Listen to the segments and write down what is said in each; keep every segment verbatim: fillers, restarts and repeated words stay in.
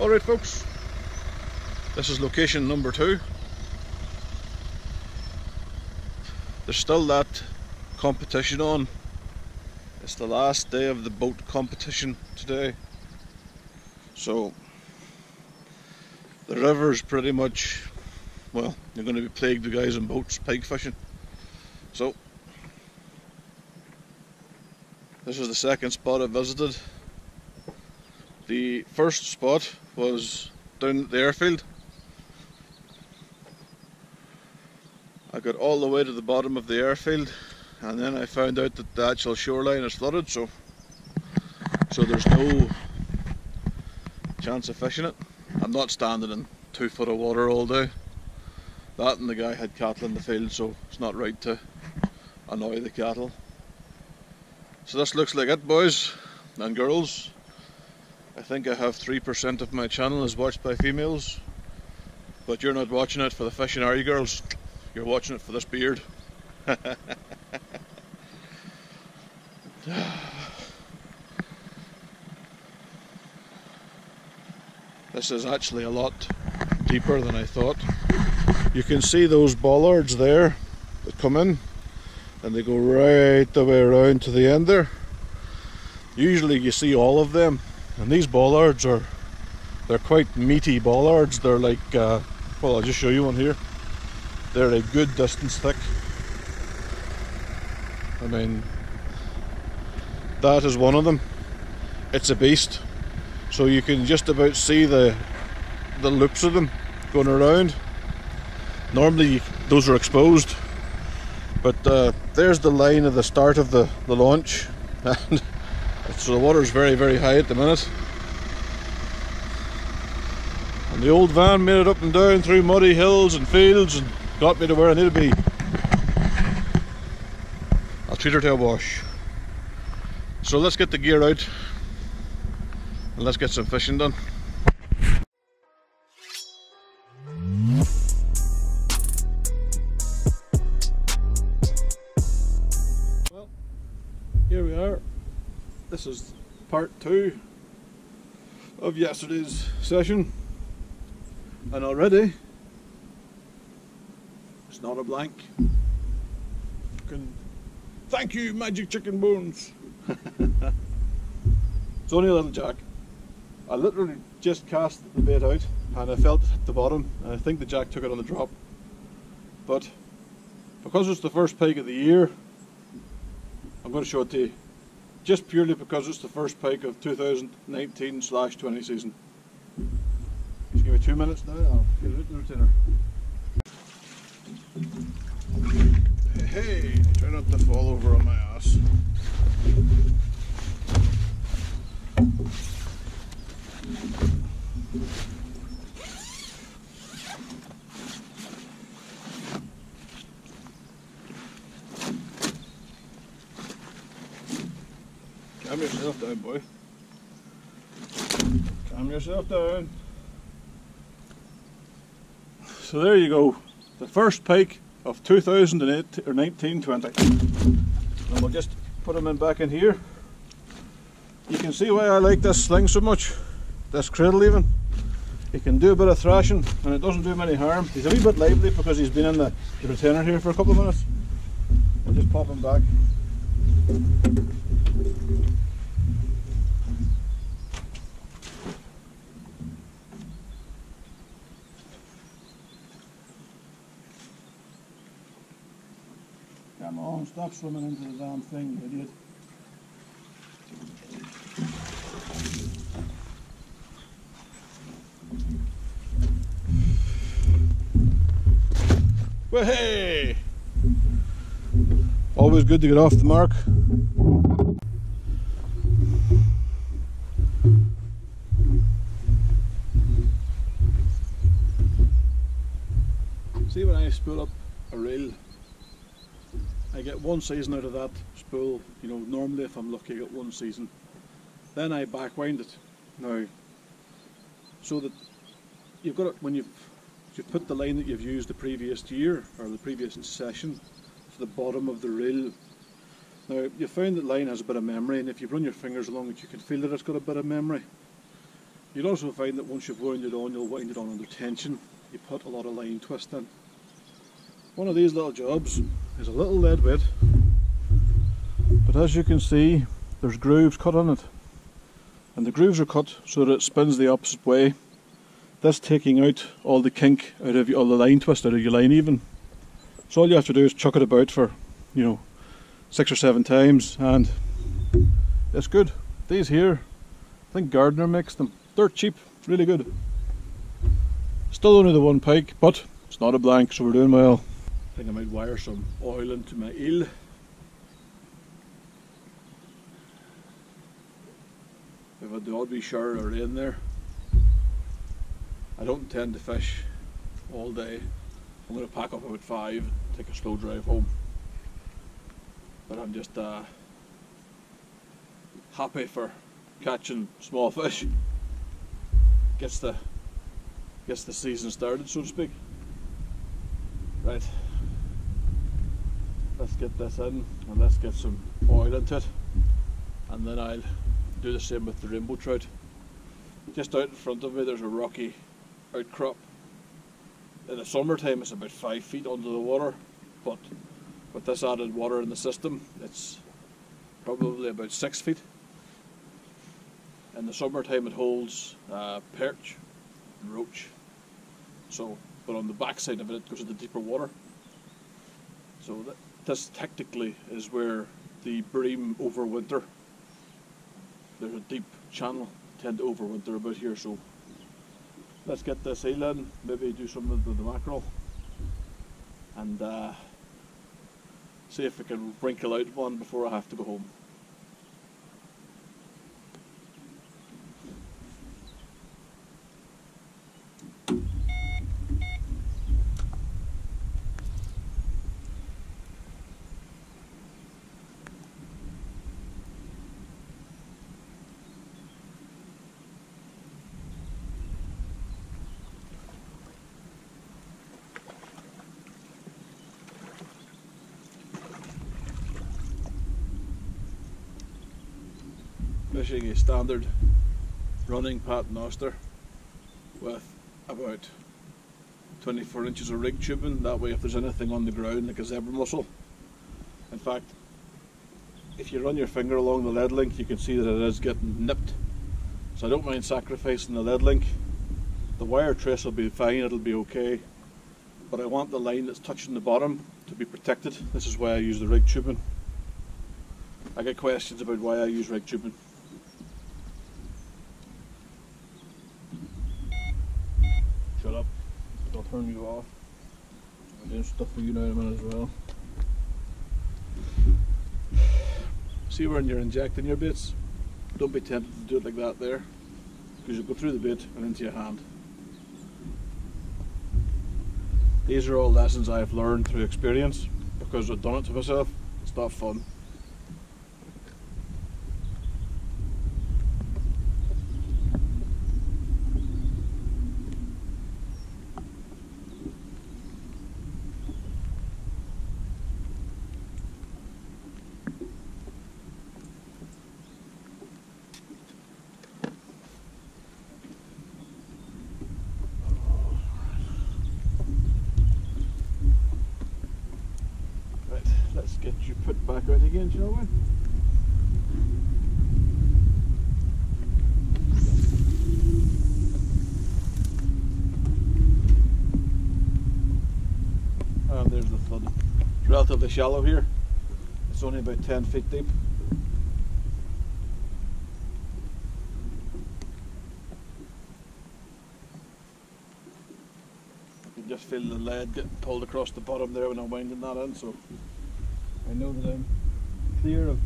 Alright folks, this is location number two. There's still that competition on. It's the last day of the boat competition today. So the river's pretty much, well, you're going to be plagued with guys in boats pike fishing. So this is the second spot I visited. The first spot was down at the airfield. I got all the way to the bottom of the airfield, and then I found out that the actual shoreline is flooded, so so there's no chance of fishing it. I'm not standing in two foot of water all day. That and the guy had cattle in the field, so it's not right to annoy the cattle. So this looks like it, boys and girls. I think I have three percent of my channel is watched by females, but you're not watching it for the fishing, are you, girls? You're watching it for this beard. This is actually a lot deeper than I thought. You can see those bollards there that come in, and they go right the way around to the end there. Usually you see all of them, and these bollards are, they're quite meaty bollards. They're like, uh, well, I'll just show you one here. They're a good distance thick. I mean, that is one of them. It's a beast. So you can just about see the the loops of them going around. Normally those are exposed, but uh, there's the line of the start of the, the launch, and so the water's very very high at the minute. And the old van made it up and down through muddy hills and fields and got me to where I need to be. I'll treat her to a wash. So let's get the gear out and let's get some fishing done. Well, here we are. This is part two of yesterday's session, and already it's not a blank. Can thank you, Magic Chicken Bones. It's only a little jack. I literally just cast the bait out and I felt it hit the bottom, and I think the jack took it on the drop. But because it's the first pike of the year, I'm going to show it to you. Just purely because it's the first pike of two thousand nineteen slash twenty season. Just give me two minutes now, I'll get it out in the retainer. Hey, hey, try not to fall over on my ass. Calm yourself down, boy. Calm yourself down. So there you go. The first pike of two thousand eight or nineteen twenty. And we'll just put them in back in here. You can see why I like this sling so much. This cradle even. He can do a bit of thrashing and it doesn't do him any harm. He's a wee bit lively because he's been in the, the retainer here for a couple of minutes. We'll just pop him back. Come on, stop swimming into the damn thing, idiot. Well, hey! Always good to get off the mark. See, when I spool up a reel, I get one season out of that spool. You know, normally if I'm lucky I get one season. Then I backwind it. Now, so that you've got it when you've you put the line that you've used the previous year or the previous session to the bottom of the reel. Now, you find that line has a bit of memory, and if you run your fingers along it, you can feel that it's got a bit of memory. You'll also find that once you've wound it on, you'll wind it on under tension. You put a lot of line twist in. One of these little jobs is a little lead bit, but as you can see, there's grooves cut on it. And the grooves are cut so that it spins the opposite way. That's taking out all the kink out of your, all the line twist out of your line even. So all you have to do is chuck it about for, you know, six or seven times and it's good. These here, I think Gardner makes them. They're cheap, really good. Still only the one pike, but it's not a blank, so we're doing well. I think I might wire some oil into my eel. We've had the odd wee shower of rain there. I don't intend to fish all day. I'm going to pack up about five and take a slow drive home. But I'm just uh, happy for catching small fish. Gets the, gets the season started, so to speak. Right, let's get this in and let's get some oil into it. And then I'll do the same with the rainbow trout. Just out in front of me there's a rocky outcrop. In the summertime it's about five feet under the water, but with this added water in the system it's probably about six feet. In the summertime it holds uh, perch and roach, so, but on the back side of it it goes into deeper water. So that, this technically is where the bream overwinter. There's a deep channel. Tend to overwinter about here, so let's get this eel in, maybe do something with the mackerel and uh, see if we can wrinkle out one before I have to go home. Fishing a standard running pattern oyster with about twenty-four inches of rig tubing, that way if there's anything on the ground like a zebra mussel. In fact, if you run your finger along the lead link you can see that it is getting nipped, so I don't mind sacrificing the lead link. The wire trace will be fine, it'll be okay, but I want the line that's touching the bottom to be protected. This is why I use the rig tubing. I get questions about why I use rig tubing. Turn you off. I'm doing stuff for you now in a minute as well. See when you're injecting your baits, don't be tempted to do it like that there, because you'll go through the bait and into your hand. These are all lessons I've learned through experience, because I've done it to myself. It's not fun. Get you put back out again, shall we? And there's the flood. It's relatively shallow here. It's only about ten feet deep. I can just feel the lead getting pulled across the bottom there when I'm winding that in, so I know that I'm clear of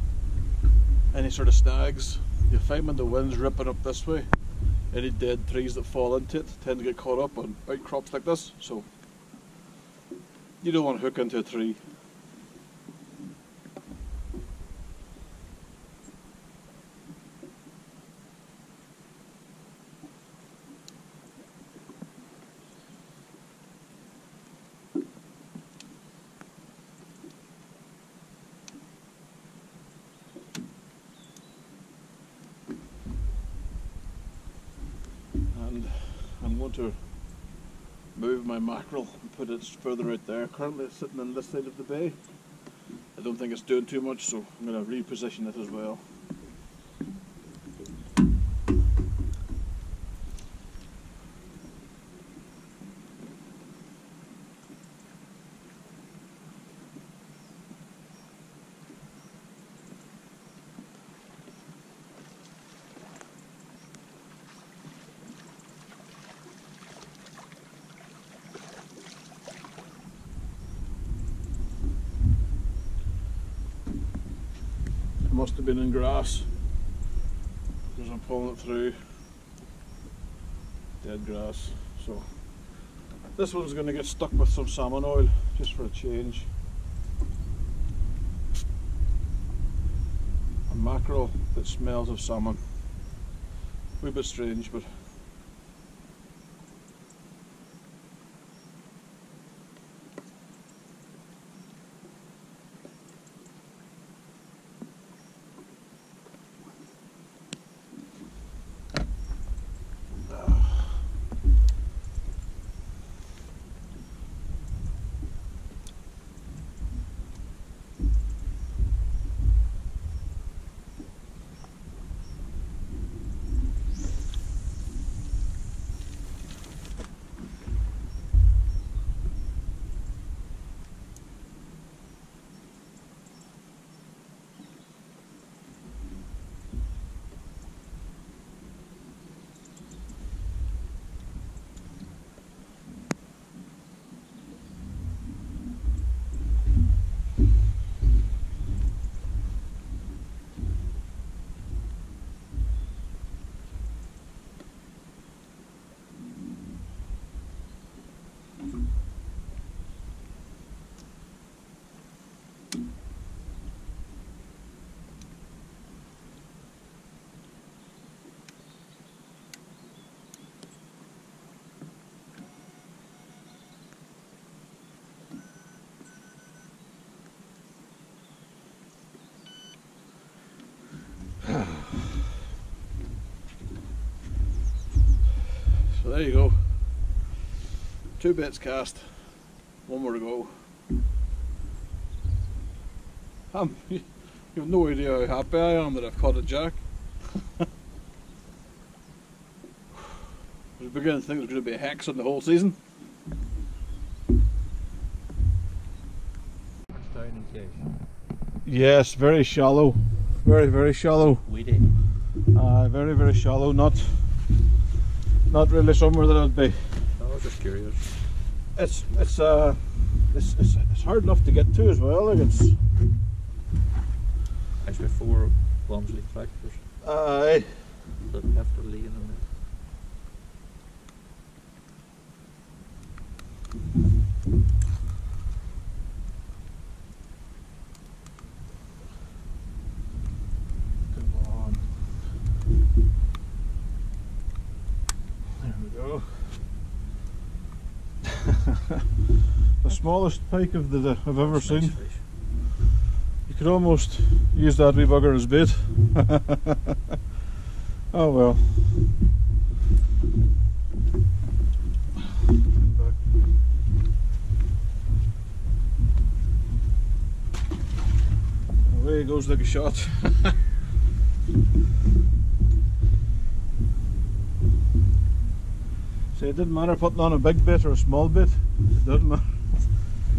any sort of snags. You'll find when the wind's ripping up this way, any dead trees that fall into it tend to get caught up on outcrops like this, so you don't want to hook into a tree. and I'm going to move my mackerel and put it further out there. Currently it's sitting on this side of the bay. I don't think it's doing too much, so I'm going to reposition it as well. Must have been in grass because I'm pulling it through dead grass. So this one's going to get stuck with some salmon oil just for a change. A mackerel that smells of salmon. A wee bit strange, but so there you go, two baits cast, one more to go. I'm, you have no idea how happy I am that I've caught a jack. I was beginning to think there's going to be a hex on the whole season. Yes, very shallow. Very, very shallow. Weedy. Uh, very, very shallow. Not, not really somewhere that I'd be. I was just curious. It's, it's, uh, it's, it's, it's hard enough to get to as well. Like it's. Actually, four clumsy factors. Aye. But have to lean on it. The smallest pike of the, the I've ever That's seen. Nice. You could almost use that wee bugger as bait. Oh well. Away he goes like a shot. See, it didn't matter putting on a big bit or a small bit. It doesn't matter.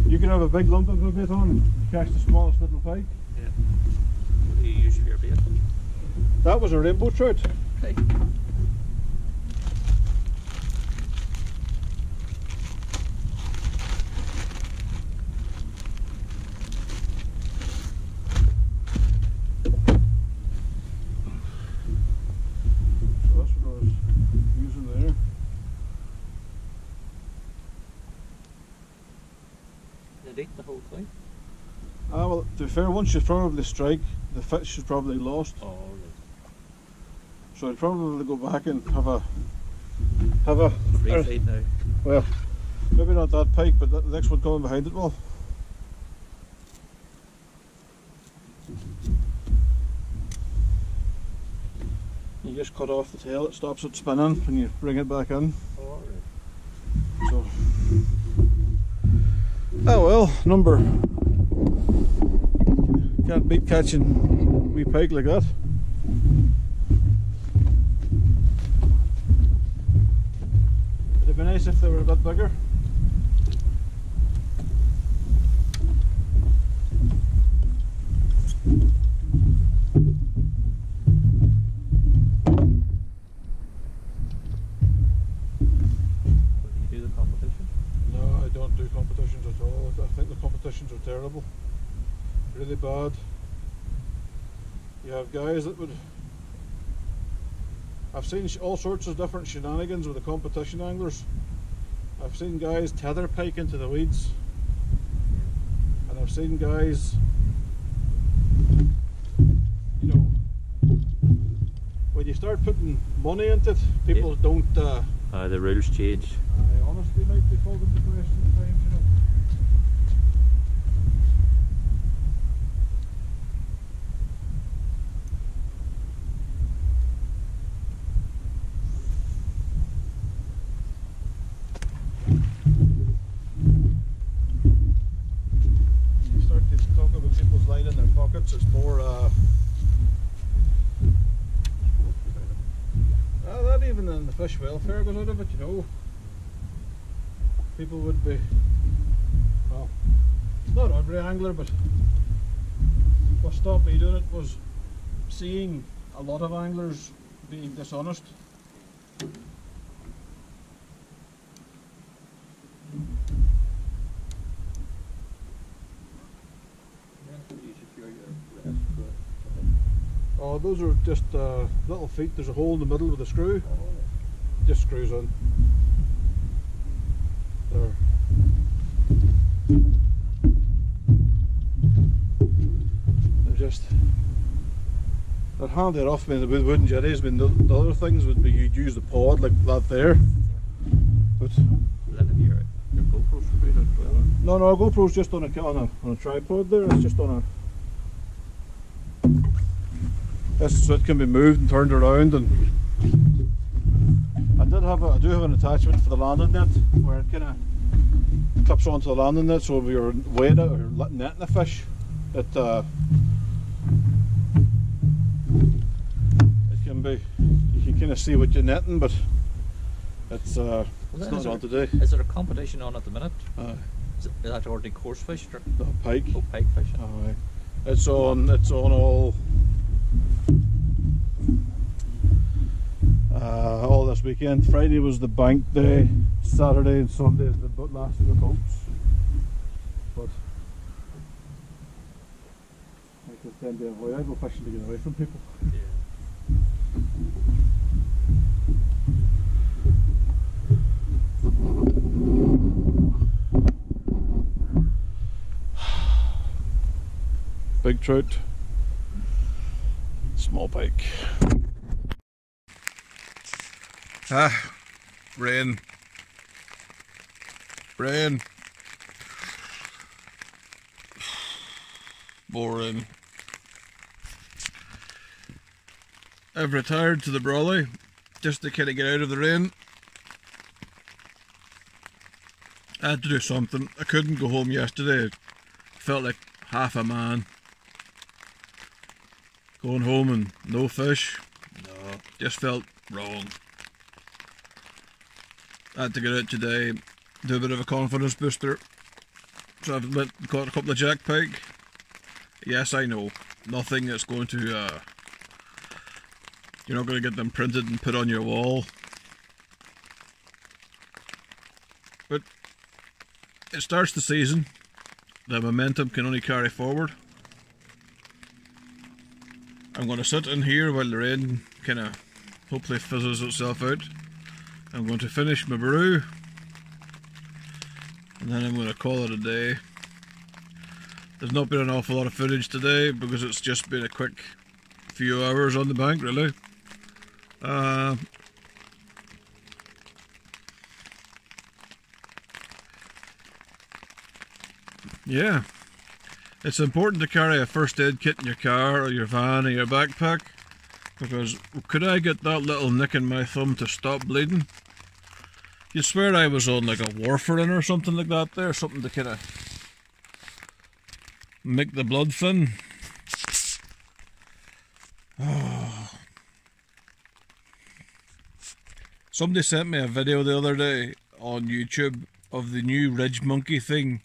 You can have a big lump of a bit on and catch the smallest little pike. Yeah. What do you use for your bait? That was a rainbow trout. Hey. The whole thing? Ah, well, to be fair, one should probably strike, the fish should probably lost. Oh, right. So I'd probably go back and have a... have a... refeed now. Well, maybe not that pike, but the next one coming behind it will. You just cut off the tail, it stops it spinning when you bring it back in. Oh, right. So. Oh well, number. Can't beat catching wee pike like that. It'd be nice if they were a bit bigger. Terrible, really bad. You have guys that would, I've seen all sorts of different shenanigans with the competition anglers. I've seen guys tether pike into the weeds, and I've seen guys, you know, when you start putting money into it, people yeah. don't uh, uh, the rules change. I honestly might be called into question at times, you know. It's more, uh, well, that even in the fish welfare goes out of it, you know. People would be, well, not every angler, but what stopped me doing it was seeing a lot of anglers being dishonest. Oh, those are just uh, little feet. There's a hole in the middle with a screw. Just screws in. There. They're just. They're handy enough. I mean, with wooden jetties. I mean, the, the other things would be you'd use the pod like that there. But. Your GoPros should be hooked well. No, no, GoPro's just on a on a on a tripod there. It's just on a. This, so it can be moved and turned around. And I did have a, I do have an attachment for the landing net where it kind of clips onto the landing net, so if you're weighing out or netting the fish, it uh, it can be, you can kind of see what you're netting, but it's uh, it's not on today. Is there a competition on at the minute? Uh, is, it, is that already coarse fish or no, pike? Oh, pike fishing. Oh, right. It's on. It's on all. Uh, all this weekend. Friday was the bank day, Saturday and Sunday is the last of the boats. But I could tend to avoid, I go fishing to get away from people. Yeah. Big trout, small pike. Ah, rain, rain, boring. I've retired to the brawley just to kind of get out of the rain. I had to do something. I couldn't go home yesterday. I felt like half a man. Going home and no fish, no, just felt wrong. I had to get out today, do a bit of a confidence booster. So I've went, caught a couple of jack pike. Yes, I know, nothing that's going to, uh, you're not going to get them printed and put on your wall. But it starts the season, the momentum can only carry forward. I'm going to sit in here while the rain kind of hopefully fizzles itself out. I'm going to finish my brew and then I'm going to call it a day. There's not been an awful lot of footage today because it's just been a quick few hours on the bank really. Uh, yeah, it's important to carry a first aid kit in your car or your van or your backpack Because could I get that little nick in my thumb to stop bleeding? You swear I was on like a warfarin or something like that there, something to kind of make the blood thin. Oh. Somebody sent me a video the other day on YouTube of the new Ridge Monkey thing.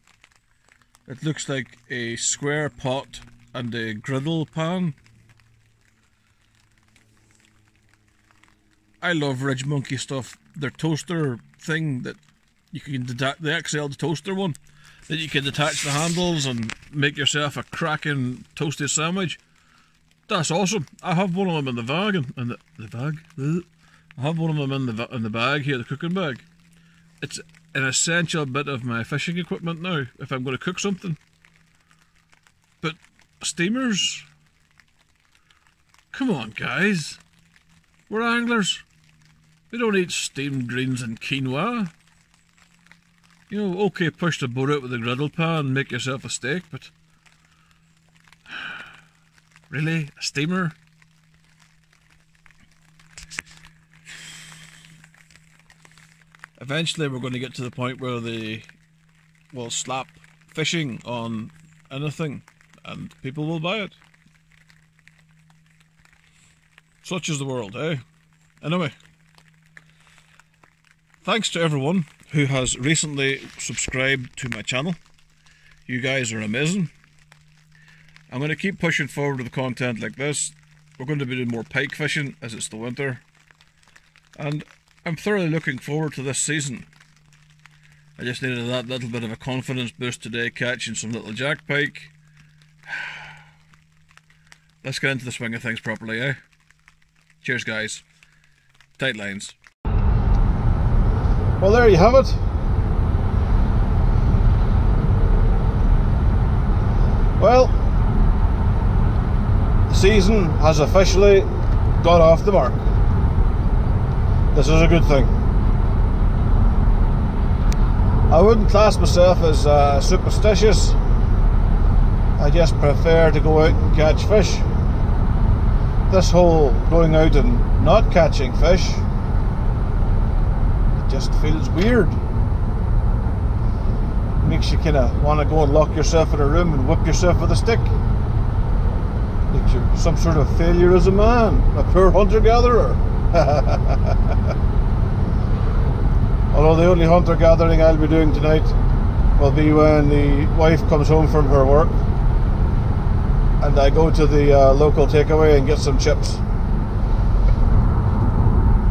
It looks like a square pot and a griddle pan. I love Ridge Monkey stuff. Their toaster thing that you can detach, the X L toaster one, that you can detach the handles and make yourself a cracking toasty sandwich. That's awesome. I have one of them in the bag, and, and the, the bag. Ugh. I have one of them in the in the bag here, the cooking bag. It's an essential bit of my fishing equipment now if I'm going to cook something. But steamers, come on, guys. We're anglers. We don't eat steamed greens and quinoa. You know, okay, push the boat out with a griddle pan, make yourself a steak, but really, a steamer? Eventually we're going to get to the point where they will slap fishing on anything and people will buy it. Such is the world, eh? Anyway, thanks to everyone who has recently subscribed to my channel. You guys are amazing. I'm going to keep pushing forward with content like this. We're going to be doing more pike fishing as it's the winter. And I'm thoroughly looking forward to this season. I just needed that little bit of a confidence boost today, catching some little jack pike. Let's get into the swing of things properly, eh? Cheers, guys. Tight lines. Well, there you have it. Well, the season has officially got off the mark. This is a good thing. I wouldn't class myself as uh, superstitious. I just prefer to go out and catch fish. This whole going out and not catching fish, it just feels weird. It makes you kind of want to go and lock yourself in a room and whip yourself with a stick. Makes you some sort of failure as a man, a poor hunter-gatherer. Although the only hunter-gathering I'll be doing tonight will be when the wife comes home from her work and I go to the uh, local takeaway and get some chips.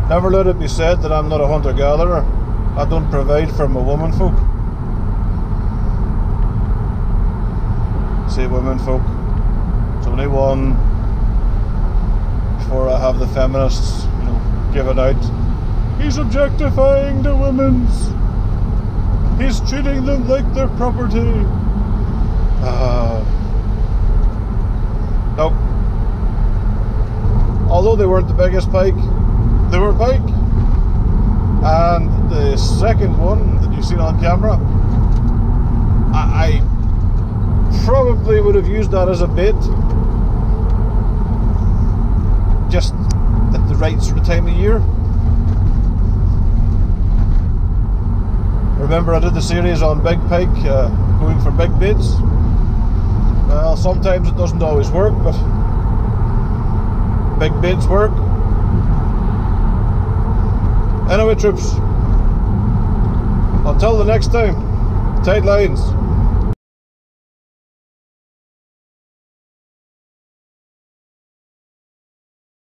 Never let it be said that I'm not a hunter-gatherer. I don't provide for my women folk. Say women folk. It's only one before I have the feminists, you know, giving out. He's objectifying the women's. He's treating them like their property. Ah. Uh, Nope. Although they weren't the biggest pike, they were pike. And the second one that you've seen on camera, I, I probably would have used that as a bait. Just at the right sort of time of year. Remember I did the series on big pike, uh, going for big baits. Well, sometimes it doesn't always work, but big baits work. Anyway, troops, until the next time, tight lines.